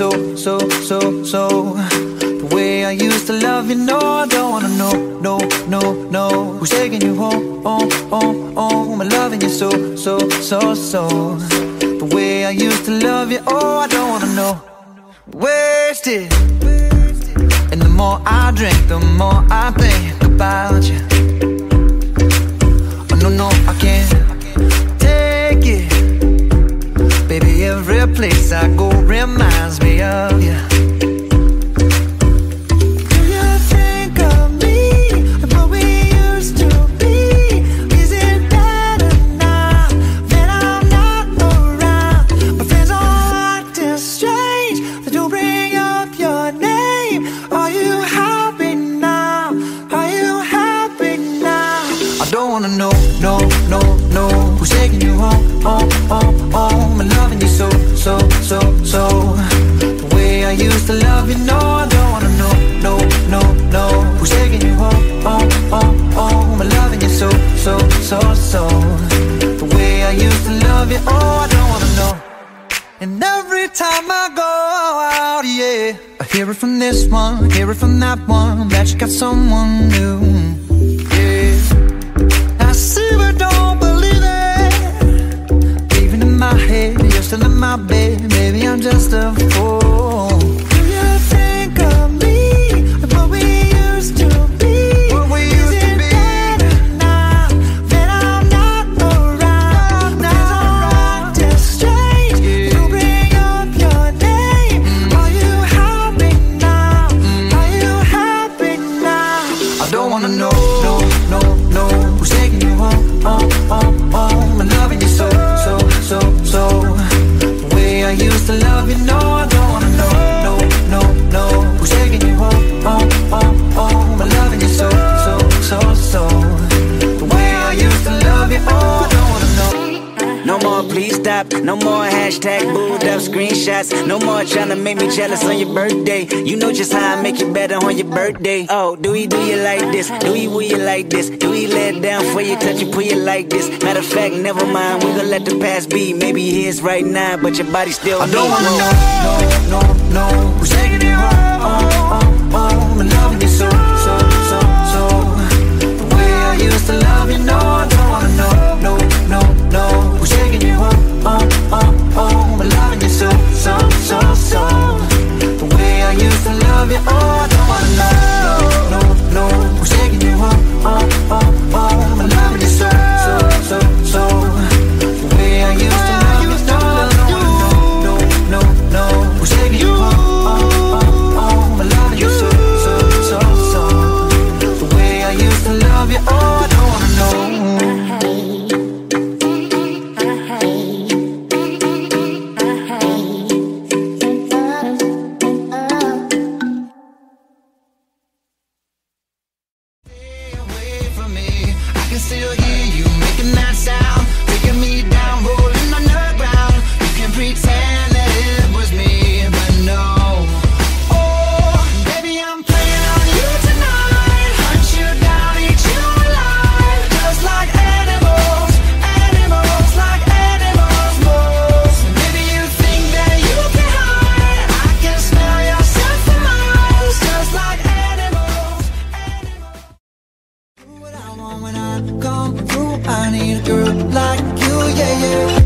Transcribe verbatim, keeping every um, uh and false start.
so, so, so, so. The way I used to love you, no, I don't wanna know, no, no, no. Who's taking you home, home, home, home? I'm loving you so, so, so, so. The way I used to love you, oh, I don't wanna know. Wasted. And the more I drink, the more I think about you. Oh, no, no, I can't take it. Baby, every place I go reminds me of you. Do you think of me and what we used to be? Is it better now that I'm not around? My friends all act strange, they do bring up your name. No, no, no, no. Who's taking you home, home, home, home? I'm loving you so, so, so, so. The way I used to love you, no, I don't wanna know, no, no, no. Who's taking you home, home, home, home? I'm loving you so, so, so, so. The way I used to love you, oh, I don't wanna know. And every time I go out, yeah, I hear it from this one, hear it from that one, that you got someone new. You're still in my bed, maybe I'm just a fool. Do you think of me and what we used to be? What we used to be. Is it better now that I'm not around? There's a lot that's strange. You bring up your name. Are you happy now? Are you happy now? I don't wanna know, no, no, no. Who's taking you home, home, home, home? I'm loving you so, so, so, so. The way I used to love you, no, I don't wanna know, no, no, no. Who's taking you home, home, home, home? I'm loving you so, so, so, so. The way I used to love you, oh, I don't wanna know. No more please stop, no more hashtag booed up screenshots. No more trying to make me jealous on your birthday. You know just how I make you better on your birthday. Oh, do we do you like this? Do we will you like this? Do we let down for you, touch you, pull you like this? Matter of fact, never mind, we gon' let the past be. Maybe it is right now, but your body still I don't wanna know, no, no, no. Who's taking you home, home, home, home? I'm loving you so, so, so, so. The way I used to love you, no, I don't wanna know, no, no, no. Who's taking you home, home, home, home? I'm loving you so, so, so, so. The way I used to love you, oh, I don't wanna know, no, no, no. Who's taking you home, home, home? When I come through, I need a girl like you, yeah, yeah.